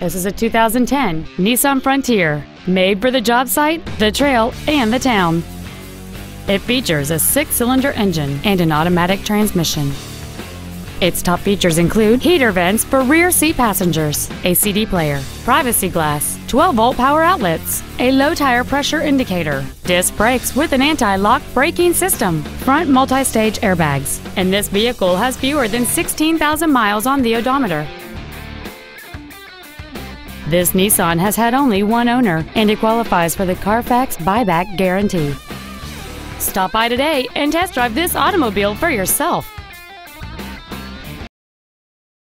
This is a 2010 Nissan Frontier, made for the job site, the trail, and the town. It features a 6-cylinder engine and an automatic transmission. Its top features include heater vents for rear seat passengers, a CD player, privacy glass, 12-volt power outlets, a low tire pressure indicator, disc brakes with an anti-lock braking system, front multi-stage airbags, and this vehicle has fewer than 16,000 miles on the odometer. This Nissan has had only one owner, and it qualifies for the Carfax buyback guarantee. Stop by today and test drive this automobile for yourself.